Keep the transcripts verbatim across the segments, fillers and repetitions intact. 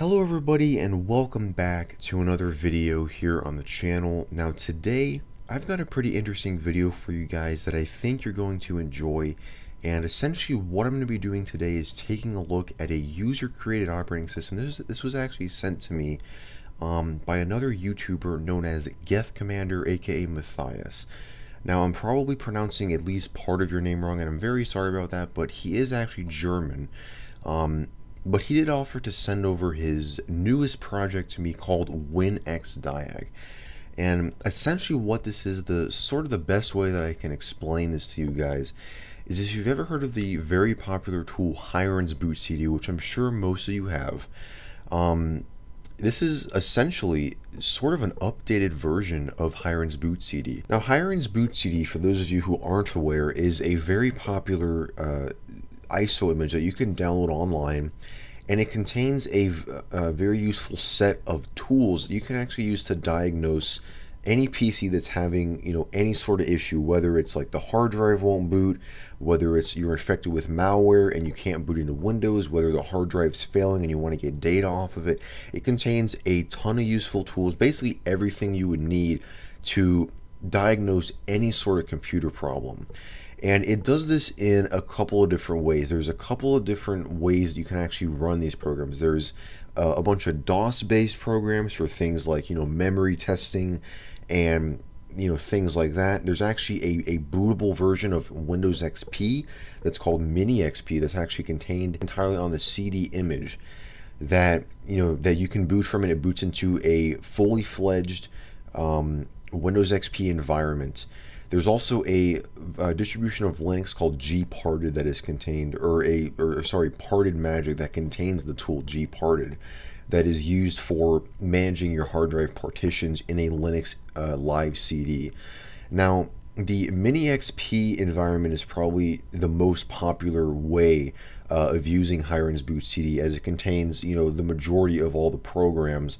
Hello everybody and welcome back to another video here on the channel. Now today I've got a pretty interesting video for you guys that I think you're going to enjoy, and essentially what I'm going to be doing today is taking a look at a user created operating system. This, this was actually sent to me um, by another YouTuber known as GethCommander, aka Matthias. Now I'm probably pronouncing at least part of your name wrong and I'm very sorry about that, but he is actually German. Um, But he did offer to send over his newest project to me called WinX_Diag. And essentially what this is, the sort of the best way that I can explain this to you guys is if you've ever heard of the very popular tool Hiren's Boot C D, which I'm sure most of you have, um, this is essentially sort of an updated version of Hiren's Boot C D. Now Hiren's Boot C D, for those of you who aren't aware, is a very popular uh, I S O image that you can download online, and it contains a, a very useful set of tools that you can actually use to diagnose any P C that's having, you know, any sort of issue, whether it's like the hard drive won't boot, whether it's you're infected with malware and you can't boot into Windows, whether the hard drive's failing and you want to get data off of it. It contains a ton of useful tools, basically everything you would need to diagnose any sort of computer problem. And it does this in a couple of different ways. There's a couple of different ways that you can actually run these programs. There's uh, a bunch of DOS-based programs for things like, you know, memory testing and, you know, things like that. There's actually a, a bootable version of Windows X P that's called Mini X P that's actually contained entirely on the C D image that, you know, that you can boot from, and it boots into a fully fledged um, Windows X P environment. There's also a, a distribution of Linux called Gparted that is contained, or a, or sorry, parted magic that contains the tool Gparted that is used for managing your hard drive partitions in a Linux uh, live C D. Now, the Mini X P environment is probably the most popular way uh, of using Hiren's Boot C D, as it contains, you know, the majority of all the programs.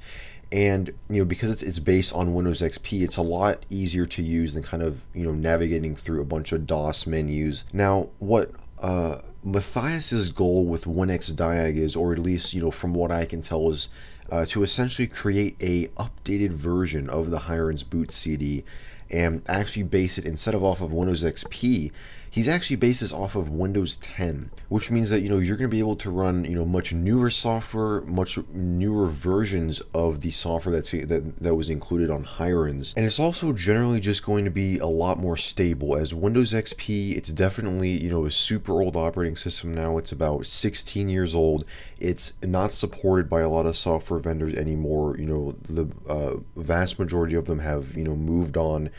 And, you know, because it's, it's based on Windows X P, it's a lot easier to use than kind of, you know, navigating through a bunch of DOS menus. Now, what uh, Matthias's goal with WinX_Diag is, or at least, you know, from what I can tell, is uh, to essentially create a updated version of the Hiren's Boot C D and actually base it, instead of off of Windows X P, he's actually based this off of Windows ten, which means that, you know, you're going to be able to run, you know, much newer software, much newer versions of the software that's that, that was included on Hiren's. And it's also generally just going to be a lot more stable, as Windows X P, it's definitely, you know, a super old operating system now. It's about sixteen years old. It's not supported by a lot of software vendors anymore. You know, the uh, vast majority of them have, you know, moved on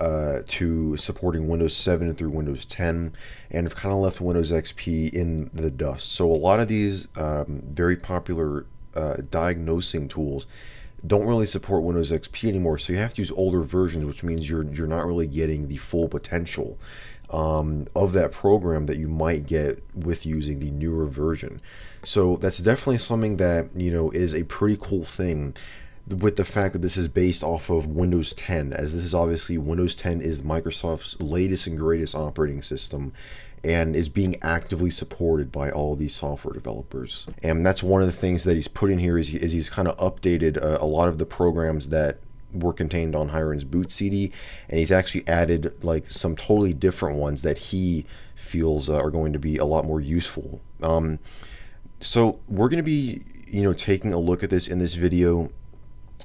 Uh, to supporting Windows seven through Windows ten, and have kind of left Windows X P in the dust. So a lot of these um, very popular uh, diagnosing tools don't really support Windows X P anymore, so you have to use older versions, which means you're you're not really getting the full potential um, of that program that you might get with using the newer version. So that's definitely something that, you know, is a pretty cool thing with the fact that this is based off of Windows ten, as this is obviously Windows ten is Microsoft's latest and greatest operating system and is being actively supported by all these software developers. And that's one of the things that he's put in here is, is he's kind of updated uh, a lot of the programs that were contained on Hiren's Boot C D, and he's actually added like some totally different ones that he feels uh, are going to be a lot more useful. Um, so we're going to be, you know, taking a look at this in this video.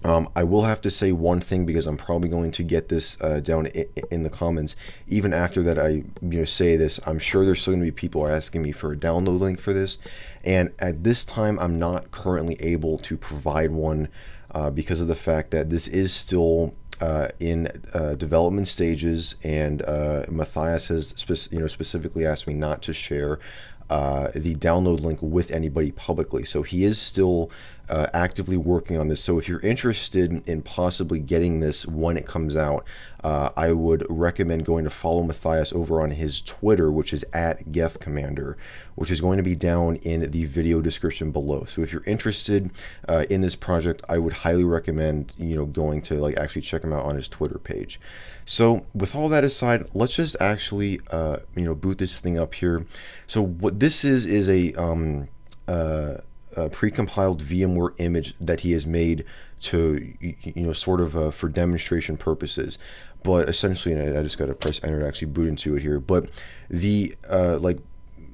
Um, I will have to say one thing, because I'm probably going to get this uh, down in, in the comments. Even after that, I you know say this, I'm sure there's still going to be people asking me for a download link for this, and at this time, I'm not currently able to provide one uh, because of the fact that this is still uh, in uh, development stages, and uh, Matthias has spe you know specifically asked me not to share Uh, the download link with anybody publicly. So he is still uh, actively working on this. So if you're interested in possibly getting this when it comes out, uh, I would recommend going to follow Matthias over on his Twitter, which is at GethCommander, which is going to be down in the video description below. So if you're interested uh, in this project, I would highly recommend, you know, going to like actually check him out on his Twitter page. So with all that aside, let's just actually uh, you know boot this thing up here. So what this is is a um, uh, uh, precompiled VMware image that he has made to, you know, sort of uh, for demonstration purposes. But essentially, and I, I just got to press enter to actually boot into it here. But the uh, like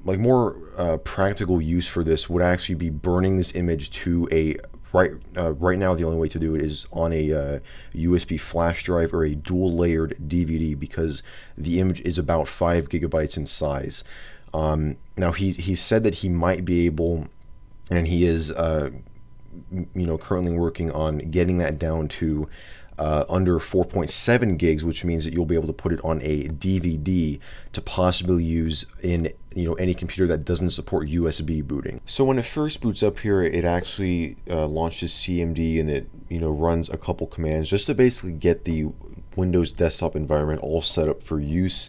like more uh, practical use for this would actually be burning this image to a right uh, right now. The only way to do it is on a uh, U S B flash drive or a dual layered D V D, because the image is about five gigabytes in size. Um, now he he said that he might be able, and he is uh, you know currently working on getting that down to uh, under four point seven gigs, which means that you'll be able to put it on a D V D to possibly use in you know any computer that doesn't support U S B booting. So when it first boots up here, it actually uh, launches C M D, and it you know runs a couple commands just to basically get the Windows desktop environment all set up for use.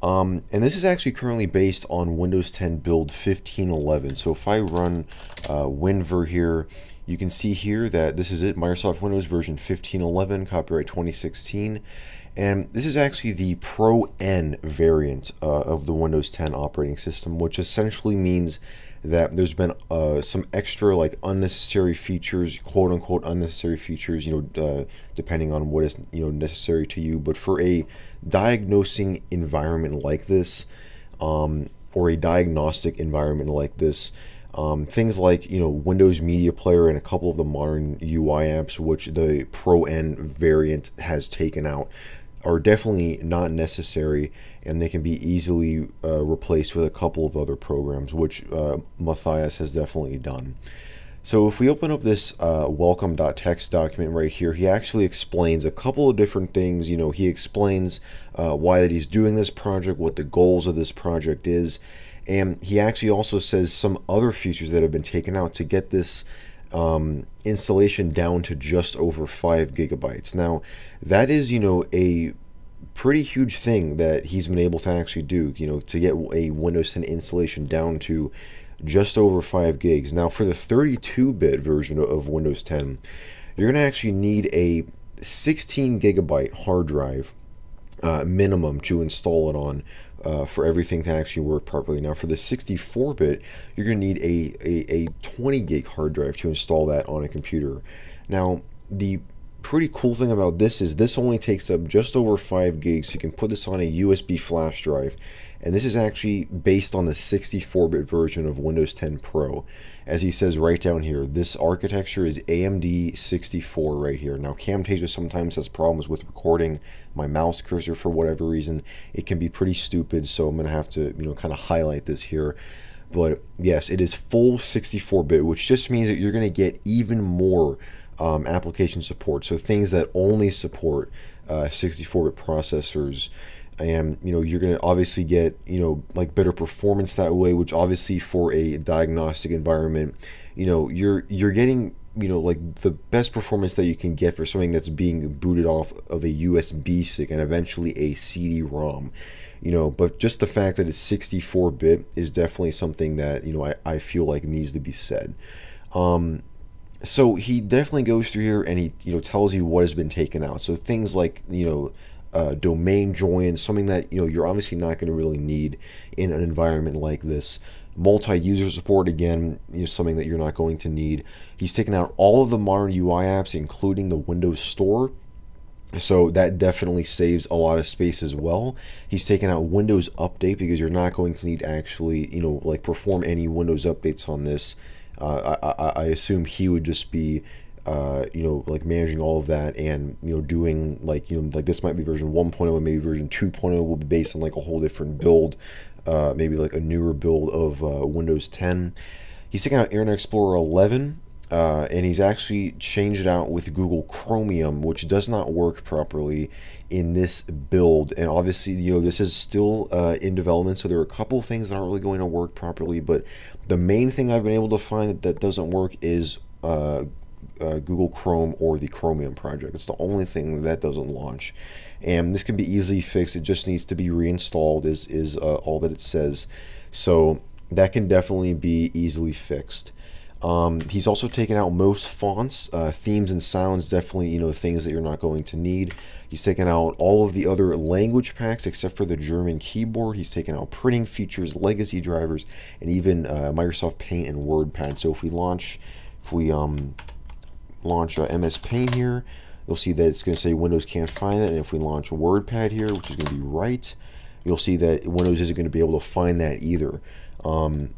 Um, and this is actually currently based on Windows ten build fifteen eleven. So if I run uh, winver here, you can see here that this is it, Microsoft Windows version fifteen eleven, copyright twenty sixteen. And this is actually the Pro N variant uh, of the Windows ten operating system, which essentially means that there's been uh, some extra like unnecessary features, quote unquote unnecessary features, you know, uh, depending on what is you know necessary to you. But for a diagnosing environment like this, um, or a diagnostic environment like this, um, things like you know Windows Media Player and a couple of the modern U I apps, which the Pro N variant has taken out, are definitely not necessary, and they can be easily uh, replaced with a couple of other programs, which uh, Matthias has definitely done. So if we open up this uh, welcome.txt document right here, he actually explains a couple of different things. You know, he explains uh, why that he's doing this project, what the goals of this project is, and he actually also says some other features that have been taken out to get this um installation down to just over five gigabytes. Now that is you know a pretty huge thing that he's been able to actually do, you know to get a Windows ten installation down to just over five gigs. Now for the thirty-two bit version of Windows ten, you're going to actually need a sixteen gigabyte hard drive uh minimum to install it on Uh, for everything to actually work properly. Now for the sixty-four bit, you're going to need a, a, a twenty gig hard drive to install that on a computer. Now the pretty cool thing about this is this only takes up just over five gigs. You can put this on a U S B flash drive, and this is actually based on the sixty-four bit version of Windows ten Pro. As he says right down here, this architecture is A M D sixty-four right here. Now Camtasia sometimes has problems with recording my mouse cursor for whatever reason. It can be pretty stupid, so I'm going to have to you know kind of highlight this here. But yes, it is full sixty-four bit, which just means that you're going to get even more Um, application support, so things that only support sixty-four bit uh, processors, and you know you're going to obviously get you know like better performance that way, which obviously for a diagnostic environment, you know you're you're getting you know like the best performance that you can get for something that's being booted off of a U S B stick and eventually a C D ROM. You know, but just the fact that it's sixty-four bit is definitely something that you know I I feel like needs to be said. Um, So he definitely goes through here, and he you know tells you what has been taken out. So things like you know uh, domain join, something that you know you're obviously not going to really need in an environment like this. Multi-user support, again, you know, something that you're not going to need. He's taken out all of the modern U I apps, including the Windows Store. So that definitely saves a lot of space as well. He's taken out Windows Update because you're not going to need to actually you know like perform any Windows updates on this. Uh, I, I assume he would just be, uh, you know, like managing all of that, and you know, doing like you know, like this might be version one point oh, and maybe version two point oh will be based on like a whole different build, uh, maybe like a newer build of uh, Windows ten. He's taking out Internet Explorer eleven, uh, and he's actually changed it out with Google Chromium, which does not work properly in this build. And obviously, you know, this is still uh, in development, so there are a couple of things that aren't really going to work properly, but the main thing I've been able to find that, that doesn't work is uh, uh, Google Chrome or the Chromium project. It's the only thing that doesn't launch. And this can be easily fixed. It just needs to be reinstalled is, is uh, all that it says. So that can definitely be easily fixed. Um, he's also taken out most fonts, uh, themes and sounds, definitely, you know, things that you're not going to need. He's taken out all of the other language packs except for the German keyboard. He's taken out printing features, legacy drivers, and even uh, Microsoft Paint and WordPad. So if we launch, if we um, launch uh, M S Paint here, you'll see that it's going to say Windows can't find that. And if we launch WordPad here, which is going to be right, you'll see that Windows isn't going to be able to find that either. Um,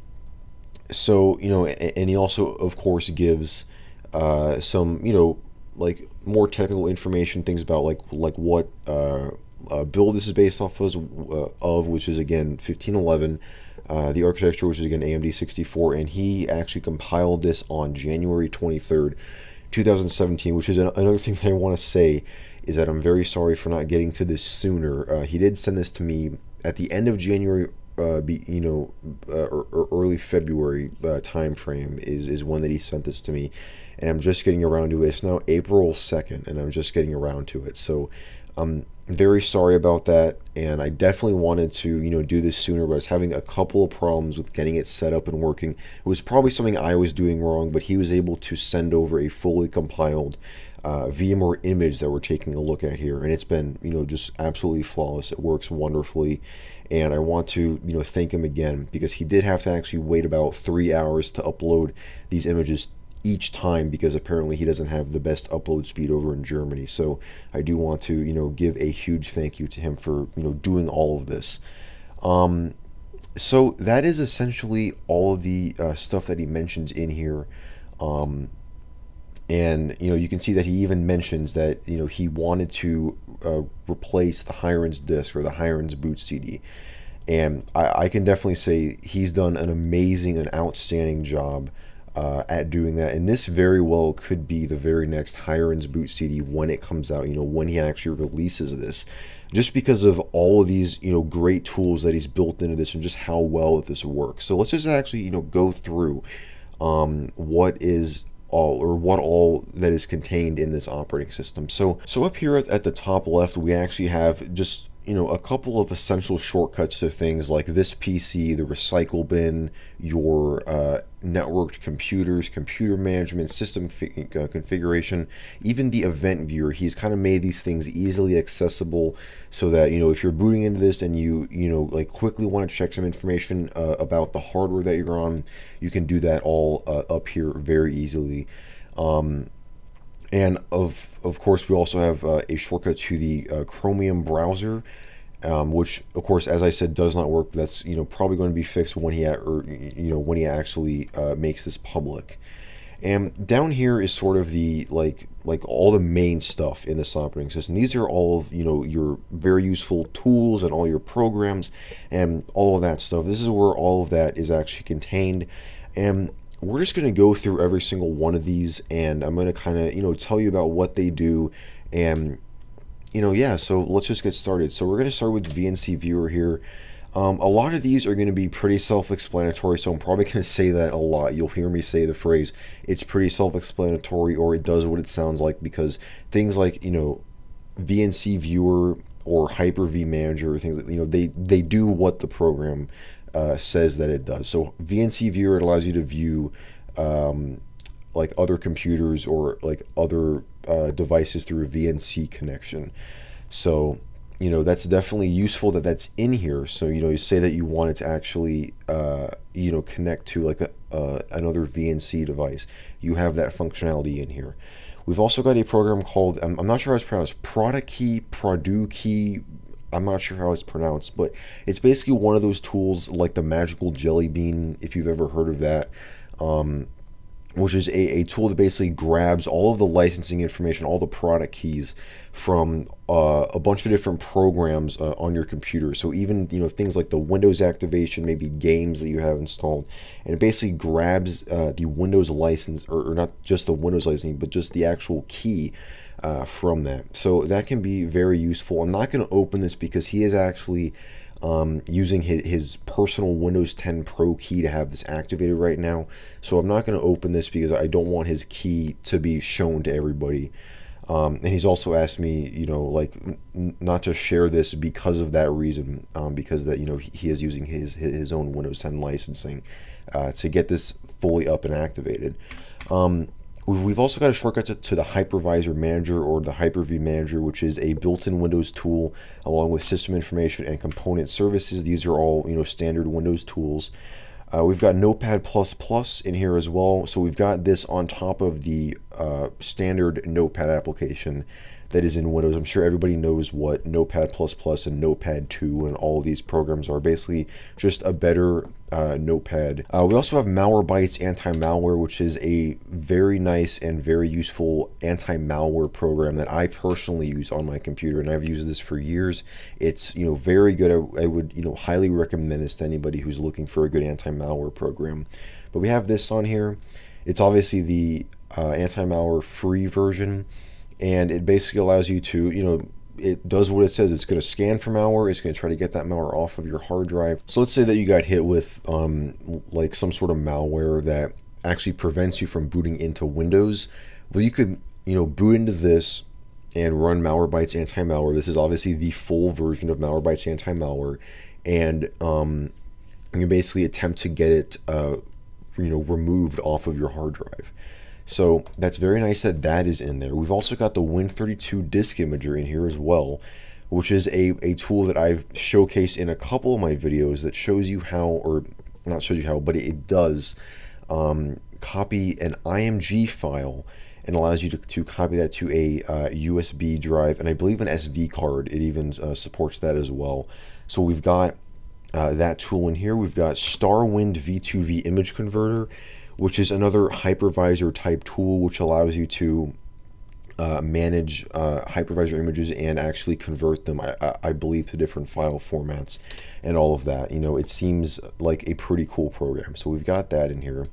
So, you know, and he also, of course, gives uh, some, you know, like more technical information, things about like like what uh, uh, build this is based off of, uh, of which is, again, fifteen eleven, uh, the architecture, which is, again, A M D sixty-four, and he actually compiled this on January twenty-third, two thousand seventeen, which is an another thing that I want to say is that I'm very sorry for not getting to this sooner. Uh, he did send this to me at the end of January. Uh, be, you know, uh, or, or early February uh, time frame is, is one that he sent this to me, and I'm just getting around to it. It's now April second, and I'm just getting around to it. So I'm very sorry about that, and I definitely wanted to, you know, do this sooner, but I was having a couple of problems with getting it set up and working. It was probably something I was doing wrong, but he was able to send over a fully compiled uh, V M ware image that we're taking a look at here, and it's been, you know, just absolutely flawless. It works wonderfully. And I want to, you know, thank him again, because he did have to actually wait about three hours to upload these images each time, because apparently he doesn't have the best upload speed over in Germany. So I do want to, you know, give a huge thank you to him for, you know, doing all of this. Um, so that is essentially all of the uh, stuff that he mentions in here. Um, And, you know, you can see that he even mentions that, you know, he wanted to uh, replace the Hiren's disk or the Hiren's boot C D. And I, I can definitely say he's done an amazing and outstanding job uh, at doing that. And this very well could be the very next Hiren's boot C D when it comes out, you know, when he actually releases this. Just because of all of these, you know, great tools that he's built into this and just how well this works. So let's just actually, you know, go through um, what is... all or what all that is contained in this operating system. So so up here at, at the top left, we actually have just, you know, a couple of essential shortcuts to things like this P C, the recycle bin, your uh, networked computers, computer management, system uh, configuration, even the event viewer. He's kind of made these things easily accessible so that, you know, if you're booting into this and you, you know, like quickly want to check some information uh, about the hardware that you're on, you can do that all uh, up here very easily. Um, And of of course, we also have uh, a shortcut to the uh, Chromium browser, um, which, of course, as I said, does not work. But that's, you know, probably going to be fixed when he or, you know when he actually uh, makes this public. And down here is sort of the like like all the main stuff in this operating system. These are all of, you know, your very useful tools and all your programs and all of that stuff. This is where all of that is actually contained. And we're just going to go through every single one of these, and I'm going to kind of, you know, tell you about what they do. And, you know, yeah, so let's just get started. So we're going to start with V N C Viewer here. Um, a lot of these are going to be pretty self-explanatory, so I'm probably going to say that a lot. You'll hear me say the phrase, it's pretty self-explanatory, or it does what it sounds like, because things like, you know, V N C Viewer or Hyper-V Manager, or things like, you know, they, they do what the program Uh, says that it does. So V N C Viewer, it allows you to view um, like other computers or like other uh, devices through a V N C connection. So, you know, that's definitely useful that that's in here. So, you know, you say that you want it to actually, uh, you know, connect to like a, uh, another V N C device. You have that functionality in here. We've also got a program called, I'm, I'm not sure how it's pronounced, ProduKey, ProduKey, I'm not sure how it's pronounced, but it's basically one of those tools like the Magical Jelly Bean, if you've ever heard of that, um, which is a, a tool that basically grabs all of the licensing information, all the product keys from uh, a bunch of different programs uh, on your computer. So even, you know, things like the Windows activation, maybe games that you have installed, and it basically grabs uh, the Windows license, or, or not just the Windows licensing, but just the actual key Uh, from that. So that can be very useful. I'm not going to open this because he is actually um, using his, his personal Windows ten Pro key to have this activated right now. So I'm not going to open this because I don't want his key to be shown to everybody. Um, and he's also asked me, you know, like n not to share this because of that reason, um, because that, you know, he is using his his own Windows ten licensing uh, to get this fully up and activated. Um, We've also got a shortcut to, to the Hypervisor Manager or the Hyper-V Manager, which is a built-in Windows tool along with system information and component services. These are all, you know, standard Windows tools. Uh, we've got Notepad plus plus in here as well. So we've got this on top of the uh, standard Notepad application that is in Windows. I'm sure everybody knows what Notepad plus plus and Notepad two and all these programs are, basically just a better uh, Notepad. Uh, we also have Malwarebytes Anti-Malware, which is a very nice and very useful anti-malware program that I personally use on my computer, and I've used this for years. It's, you know, very good. I, I would, you know, highly recommend this to anybody who's looking for a good anti-malware program. But we have this on here. It's obviously the uh, anti-malware free version. And it basically allows you to, you know, it does what it says. It's going to scan for malware. It's going to try to get that malware off of your hard drive. So let's say that you got hit with um, like some sort of malware that actually prevents you from booting into Windows. Well, you could, you know, boot into this and run Malwarebytes Anti-Malware. This is obviously the full version of Malwarebytes Anti-Malware. And um, you basically attempt to get it, uh, you know, removed off of your hard drive. So that's very nice that that is in there. We've also got the Win thirty-two Disk Imager in here as well, which is a, a tool that I've showcased in a couple of my videos that shows you how, or not shows you how, but it does um, copy an I M G file and allows you to, to copy that to a uh, U S B drive, and I believe an S D card. It even uh, supports that as well. So we've got uh, that tool in here. We've got Starwind V two V Image Converter, which is another hypervisor type tool which allows you to uh, manage uh, hypervisor images and actually convert them, I, I believe, to different file formats and all of that. You know, it seems like a pretty cool program. So we've got that in here.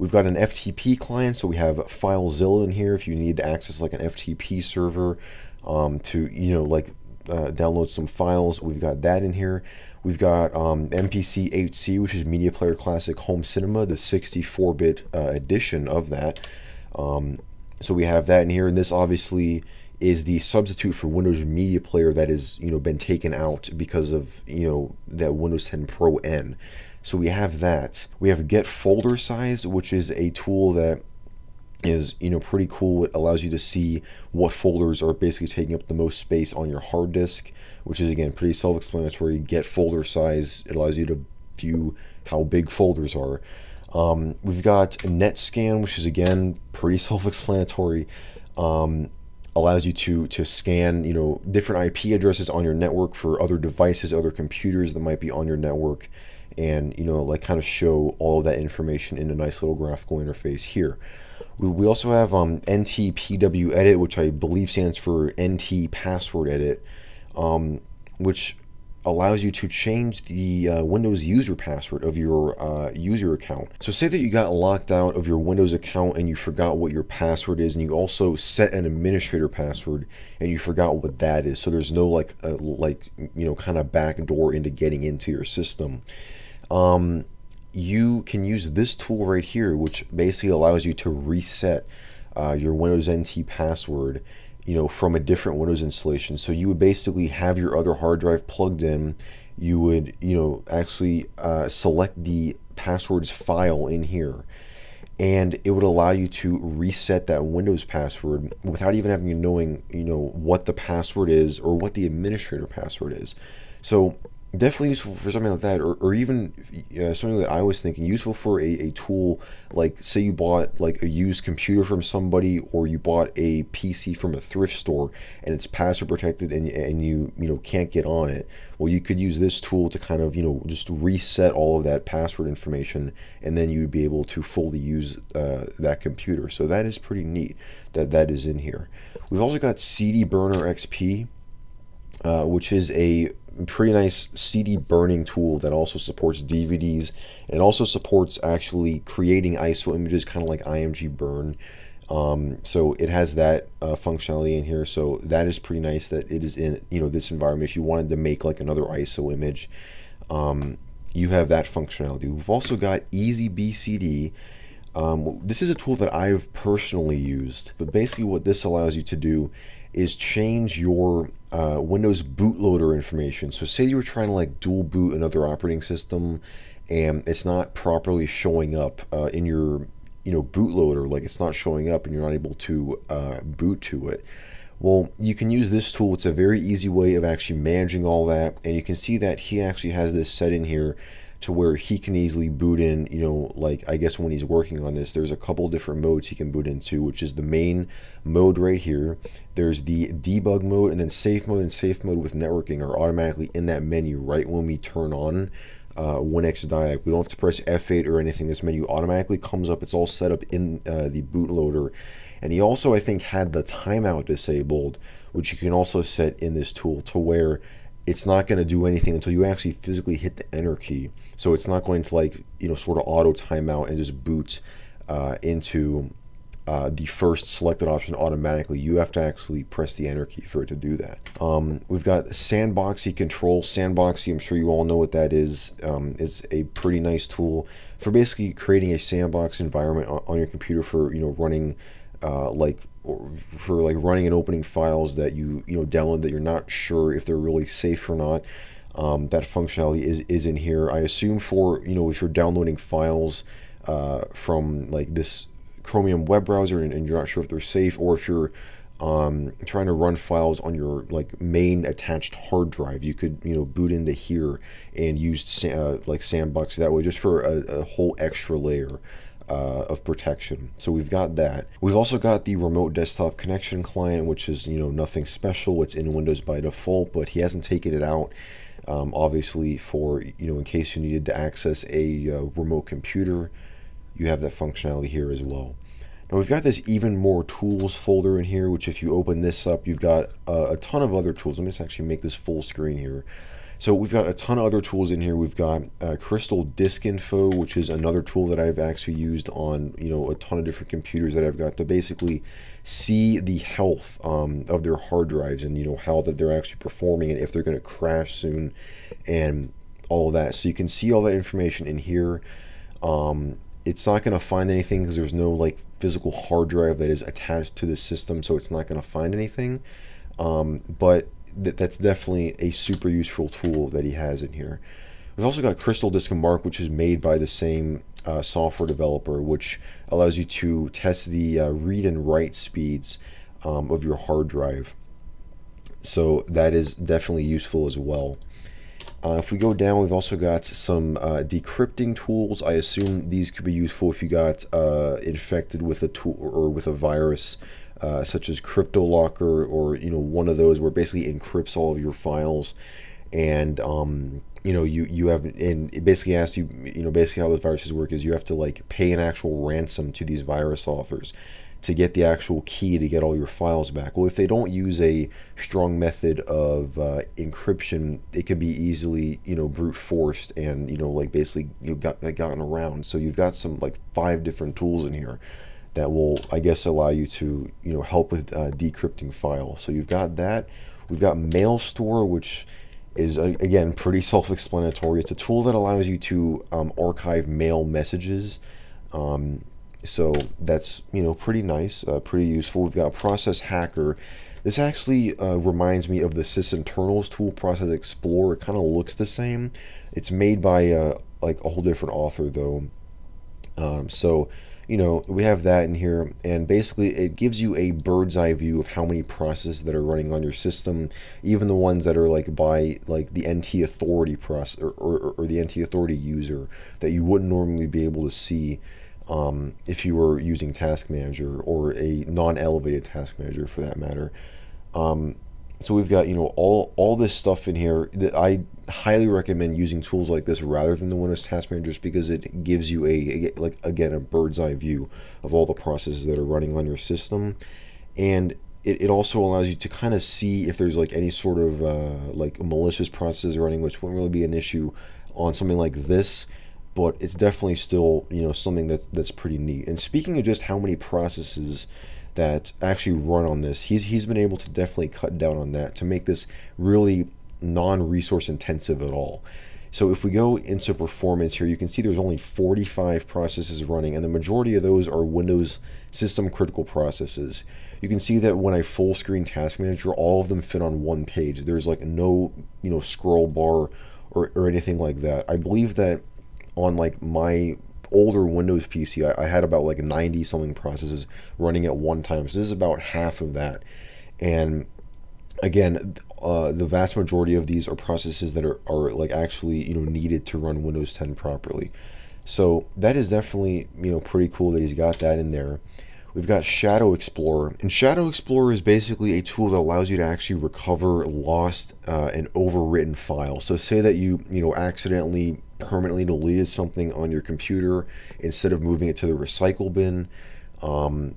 We've got an F T P client, so we have FileZilla in here if you need to access like an F T P server um, to, you know, like uh, download some files. We've got that in here. We've got um, M P C H C, which is Media Player Classic Home Cinema, the sixty-four bit uh, edition of that. Um, so we have that in here, and this obviously is the substitute for Windows Media Player that is, you know, been taken out because of, you know, that Windows ten Pro N. So we have that. We have Get Folder Size, which is a tool that is, you know, pretty cool. It allows you to see what folders are basically taking up the most space on your hard disk, which is, again, pretty self-explanatory. Get folder size, it allows you to view how big folders are. Um, we've got NetScan, which is, again, pretty self-explanatory. Um, allows you to to scan, you know, different I P addresses on your network for other devices, other computers that might be on your network, and, you know, like kind of show all of that information in a nice little graphical interface here. We, we also have um, N T P W Edit, which I believe stands for N T Password Edit, um, which allows you to change the uh, Windows user password of your uh, user account. So say that you got locked out of your Windows account and you forgot what your password is, and you also set an administrator password and you forgot what that is. So there's no like, a, like you know, kind of back door into getting into your system. Um, you can use this tool right here, which basically allows you to reset uh, your Windows N T password, you know, from a different Windows installation. So you would basically have your other hard drive plugged in. You would, you know, actually uh, select the passwords file in here, and it would allow you to reset that Windows password without even having to knowing, you know, what the password is or what the administrator password is. So definitely useful for something like that, or, or even uh, something that I was thinking, useful for a, a tool like, say you bought like a used computer from somebody, or you bought a P C from a thrift store and it's password protected and, and you you know can't get on it. Well, you could use this tool to kind of, you know, just reset all of that password information, and then you'd be able to fully use uh, that computer. So that is pretty neat that that is in here. We've also got C D burner X P, uh, which is a pretty nice C D burning tool that also supports D V Ds and also supports actually creating I S O images, kind of like I M G burn. Um, so it has that uh, functionality in here. So that is pretty nice that it is in, you know, this environment. If you wanted to make like another I S O image, um, you have that functionality. We've also got Easy B C D, Um, this is a tool that I've personally used, but basically what this allows you to do is change your uh, Windows bootloader information. So say you were trying to like dual boot another operating system and it's not properly showing up uh, in your you know, bootloader, like it's not showing up and you're not able to uh, boot to it. Well, you can use this tool. It's a very easy way of actually managing all that. And you can see that he actually has this set in here to where he can easily boot in, you know, like I guess when he's working on this, there's a couple different modes he can boot into, which is the main mode right here. There's the debug mode, and then safe mode and safe mode with networking are automatically in that menu right when we turn on uh, WinX_Diag. We don't have to press F eight or anything. This menu automatically comes up. It's all set up in uh, the bootloader. And he also, I think, had the timeout disabled, which you can also set in this tool to where it's not going to do anything until you actually physically hit the enter key. So it's not going to like, you know, sort of auto timeout and just boot uh, into uh, the first selected option automatically. You have to actually press the enter key for it to do that. Um, we've got Sandboxie control. Sandboxie, I'm sure you all know what that is. Um, is a pretty nice tool for basically creating a sandbox environment on, on your computer for, you know, running Uh, like or for like running and opening files that you you know download that you're not sure if they're really safe or not. Um, that functionality is is in here. I assume for you know if you're downloading files uh, from like this Chromium web browser and, and you're not sure if they're safe, or if you're um, trying to run files on your like main attached hard drive, you could you know boot into here and use uh, like Sandbox that way, just for a, a whole extra layer Uh, of protection. So we've got that. We've also got the remote desktop connection client, which is you know nothing special. It's in Windows by default, but he hasn't taken it out, um, obviously, for you know in case you needed to access a uh, remote computer. You have that functionality here as well. Now we've got this even more tools folder in here, which if you open this up, you've got uh, a ton of other tools. Let me just actually make this full screen here. So we've got a ton of other tools in here. We've got uh, Crystal Disk Info, which is another tool that I've actually used on you know a ton of different computers that I've got to basically see the health um, of their hard drives and you know how that they're actually performing and if they're going to crash soon and all of that. So you can see all that information in here. Um, it's not going to find anything because there's no like physical hard drive that is attached to the system, so it's not going to find anything. Um, but That that's definitely a super useful tool that he has in here. We've also got Crystal Disk Mark, which is made by the same uh, software developer, which allows you to test the uh, read and write speeds um, of your hard drive. So that is definitely useful as well. Uh, if we go down, we've also got some uh, decrypting tools. I assume these could be useful if you got uh, infected with a tool or with a virus, Uh, such as CryptoLocker or you know one of those where basically encrypts all of your files, and um, you know you you have and it basically asks you you know basically how those viruses work is you have to like pay an actual ransom to these virus authors to get the actual key to get all your files back. Well, if they don't use a strong method of uh, encryption, it could be easily you know brute forced and you know like basically you got like, gotten around. So you've got some like five different tools in here that will, I guess, allow you to, you know, help with uh, decrypting files. So you've got that. We've got Mail Store, which is, again, pretty self-explanatory. It's a tool that allows you to um, archive mail messages. Um, so that's, you know, pretty nice, uh, pretty useful. We've got Process Hacker. This actually uh, reminds me of the sysinternals tool, Process Explorer. It kind of looks the same. It's made by, uh, like, a whole different author, though. Um, so... You know, we have that in here, and basically it gives you a bird's eye view of how many processes that are running on your system, even the ones that are like by like the N T authority process or, or, or the N T authority user that you wouldn't normally be able to see um, if you were using Task Manager or a non-elevated Task Manager for that matter. Um, so we've got, you know, all, all this stuff in here that I highly recommend using tools like this rather than the Windows Task Manager, just because it gives you a, like, again, a bird's eye view of all the processes that are running on your system. And it, it also allows you to kind of see if there's like any sort of uh, like malicious processes running, which wouldn't really be an issue on something like this, but it's definitely still, you know, something that, that's pretty neat. And speaking of just how many processes that actually run on this, he's, he's been able to definitely cut down on that to make this really non-resource intensive at all. So if we go into performance here, you can see there's only forty-five processes running, and the majority of those are Windows system critical processes. You can see that when I full screen task manager, all of them fit on one page. There's like no, you know, scroll bar or, or anything like that. I believe that on like my older Windows P C, I, I had about like ninety something processes running at one time. So this is about half of that. And again, uh, the vast majority of these are processes that are, are like actually, you know, needed to run Windows ten properly. So that is definitely, you know, pretty cool that he's got that in there. We've got Shadow Explorer, and Shadow Explorer is basically a tool that allows you to actually recover lost uh, and overwritten files. So say that you, you know, accidentally permanently deleted something on your computer instead of moving it to the recycle bin. Um,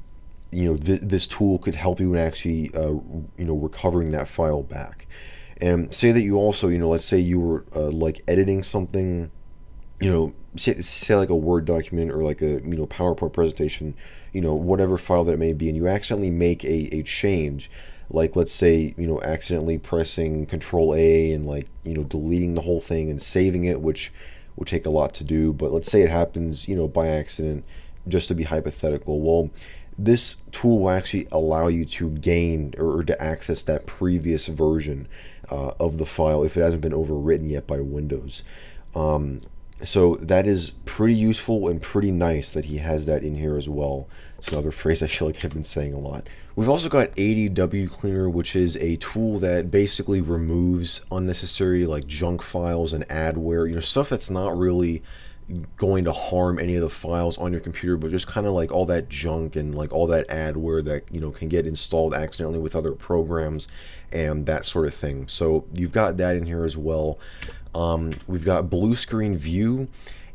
you know, th this tool could help you in actually, uh, you know, recovering that file back. And say that you also, you know, let's say you were uh, like editing something, you know, say, say like a Word document or like a, you know, PowerPoint presentation, you know, whatever file that it may be, and you accidentally make a, a change, like let's say, you know, accidentally pressing Control A and like, you know, deleting the whole thing and saving it, which would take a lot to do, but let's say it happens, you know, by accident, just to be hypothetical. Well, this tool will actually allow you to gain or to access that previous version uh, of the file if it hasn't been overwritten yet by Windows. Um, so that is pretty useful and pretty nice that he has that in here as well. It's another phrase I feel like I've been saying a lot. We've also got A D W Cleaner, which is a tool that basically removes unnecessary like junk files and adware, you know, stuff that's not really going to harm any of the files on your computer, but just kind of like all that junk and like all that adware that, you know, can get installed accidentally with other programs and that sort of thing. So you've got that in here as well. Um, we've got Blue Screen View,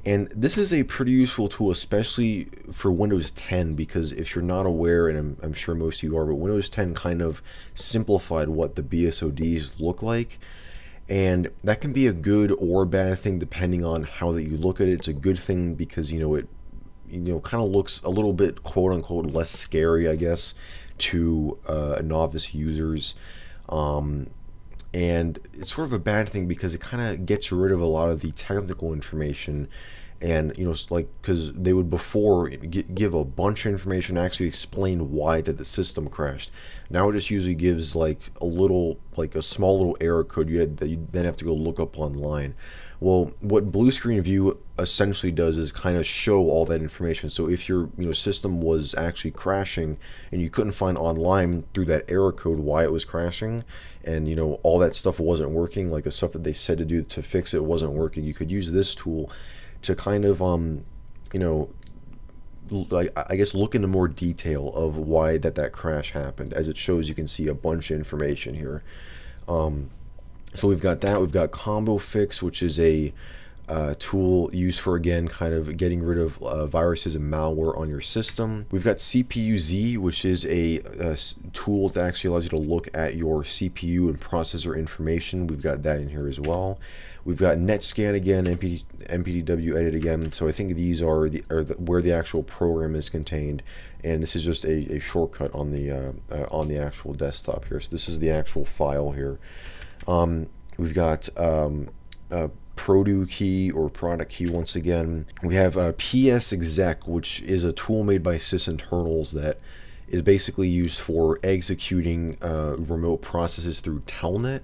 and this is a pretty useful tool, especially for Windows ten, because if you're not aware, and I'm, I'm sure most of you are, but Windows ten kind of simplified what the B S O Ds look like. And that can be a good or bad thing depending on how that you look at it. It's a good thing because, you know, it, you know, kind of looks a little bit quote unquote less scary, I guess, to uh, novice users. Um, and it's sort of a bad thing because it kind of gets rid of a lot of the technical information. And, you know, like, because they would before give a bunch of information, actually explain why that the system crashed. Now it just usually gives like a little, like a small little error code you had that you then have to go look up online. Well, what Blue Screen View essentially does is kind of show all that information. So if your, you know, system was actually crashing and you couldn't find online through that error code why it was crashing, and, you know, all that stuff wasn't working, like the stuff that they said to do to fix it wasn't working, you could use this tool to kind of, um, you know, like, I guess look into more detail of why that that crash happened. As it shows, you can see a bunch of information here. Um, so we've got that. We've got ComboFix, which is a uh, tool used for, again, kind of getting rid of uh, viruses and malware on your system. We've got C P U Z, which is a, a tool that actually allows you to look at your C P U and processor information. We've got that in here as well. We've got NetScan again, M P D W edit again. So I think these are the, are the where the actual program is contained, and this is just a, a shortcut on the uh, uh, on the actual desktop here. So this is the actual file here. Um, we've got um, a Produ key or product key once again. We have a P S exec, which is a tool made by sysinternals that is basically used for executing uh, remote processes through telnet.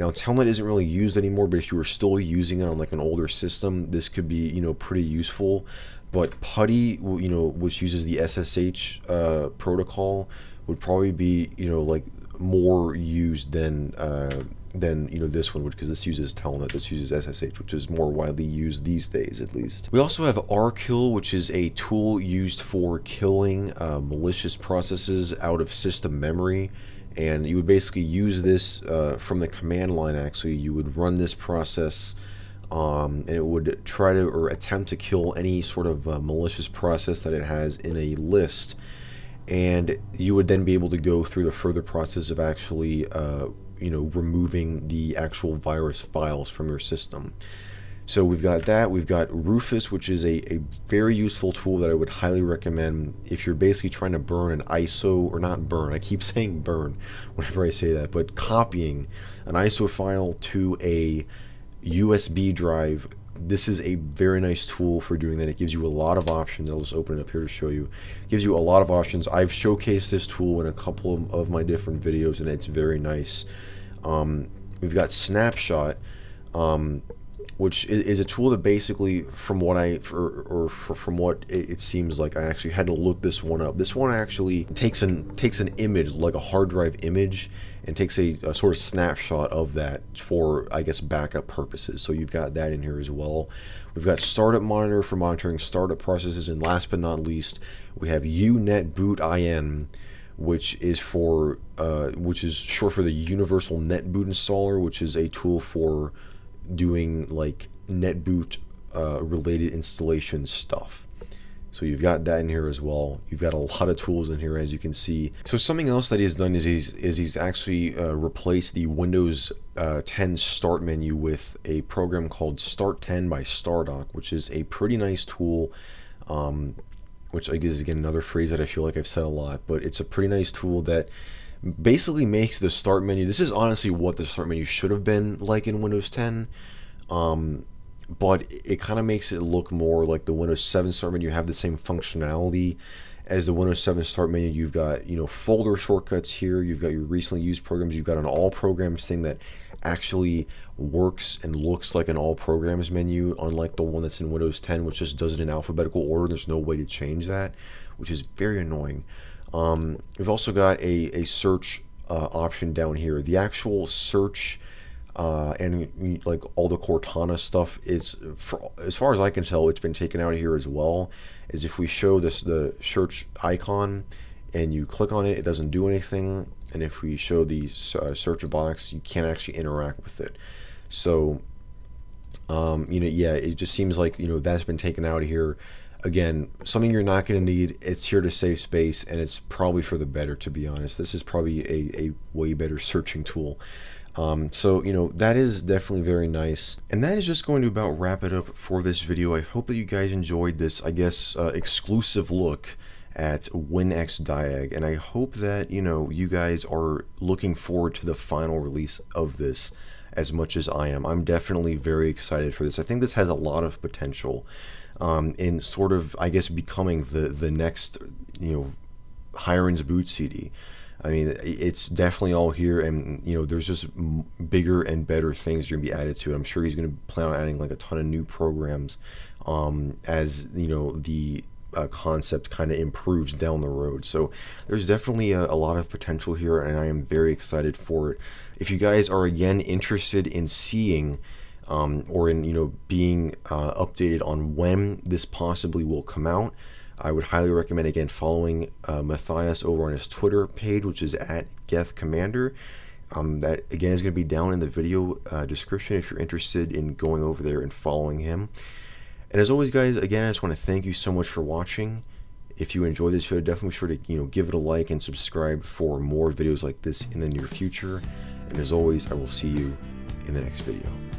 Now, telnet isn't really used anymore, but if you were still using it on like an older system, this could be, you know, pretty useful. But PuTTY, you know, which uses the S S H uh, protocol, would probably be, you know, like more used than uh, than you know this one would, because this uses telnet, this uses S S H, which is more widely used these days, at least. We also have R kill, which is a tool used for killing uh, malicious processes out of system memory. And you would basically use this uh, from the command line. Actually, you would run this process, um, and it would try to or attempt to kill any sort of uh, malicious process that it has in a list. And you would then be able to go through the further process of actually, uh, you know, removing the actual virus files from your system. So we've got that. We've got Rufus, which is a, a very useful tool that I would highly recommend if you're basically trying to burn an I S O, or not burn, I keep saying burn whenever I say that, but copying an I S O file to a U S B drive. This is a very nice tool for doing that. It gives you a lot of options. I'll just open it up here to show you. It gives you a lot of options. I've showcased this tool in a couple of, of my different videos, and it's very nice. Um, we've got Snapshot, um, which is, is a tool that basically, from what I or, or from what it, it seems like, I actually had to look this one up. This one actually takes an takes an image, like a hard drive image, and takes a, a sort of snapshot of that for, I guess, backup purposes. So you've got that in here as well. We've got Startup Monitor for monitoring startup processes, and last but not least, we have UNetBootIN, which is for uh, which is short for the Universal NetBoot Installer, which is a tool for doing like NetBoot uh, related installation stuff. So you've got that in here as well. You've got a lot of tools in here, as you can see. So something else that he's done is he's, is he's actually uh, replaced the Windows uh, ten Start menu with a program called Start ten by Stardoc, which is a pretty nice tool, um, which I guess is again another phrase that I feel like I've said a lot, but it's a pretty nice tool that basically makes the Start menu. This is honestly what the Start menu should have been like in Windows ten. Um, but it kind of makes it look more like the Windows seven Start menu. You have the same functionality as the Windows seven Start menu. You've got, you know, folder shortcuts here, you've got your recently used programs, you've got an all programs thing that actually works and looks like an all programs menu, unlike the one that's in Windows ten, which just does it in alphabetical order. There's no way to change that, which is very annoying. Um, we've also got a, a search uh, option down here. The actual search Uh, and like all the Cortana stuff, it's, for, as far as I can tell, it's been taken out of here as well. As if we show this the search icon and you click on it, it doesn't do anything. And if we show the uh, search box, you can't actually interact with it. So, um, you know, yeah, it just seems like, you know, that's been taken out of here. Again, something you're not going to need. It's here to save space, and it's probably for the better, to be honest. This is probably a, a way better searching tool. Um, so, you know, that is definitely very nice. And that is just going to about wrap it up for this video. I hope that you guys enjoyed this, I guess, uh, exclusive look at WinX_Diag. And I hope that, you know, you guys are looking forward to the final release of this as much as I am. I'm definitely very excited for this. I think this has a lot of potential um, in sort of, I guess, becoming the, the next, you know, Hiren's Boot C D. I mean, it's definitely all here, and, you know, there's just bigger and better things are going to be added to it. I'm sure he's going to plan on adding, like, a ton of new programs um, as, you know, the uh, concept kind of improves down the road. So there's definitely a, a lot of potential here, and I am very excited for it. If you guys are, again, interested in seeing um, or in, you know, being uh, updated on when this possibly will come out, I would highly recommend, again, following uh, Matthias over on his Twitter page, which is at GethCommander. Um, that, again, is going to be down in the video uh, description if you're interested in going over there and following him. And as always, guys, again, I just want to thank you so much for watching. If you enjoyed this video, definitely be sure to, you know, give it a like and subscribe for more videos like this in the near future. And as always, I will see you in the next video.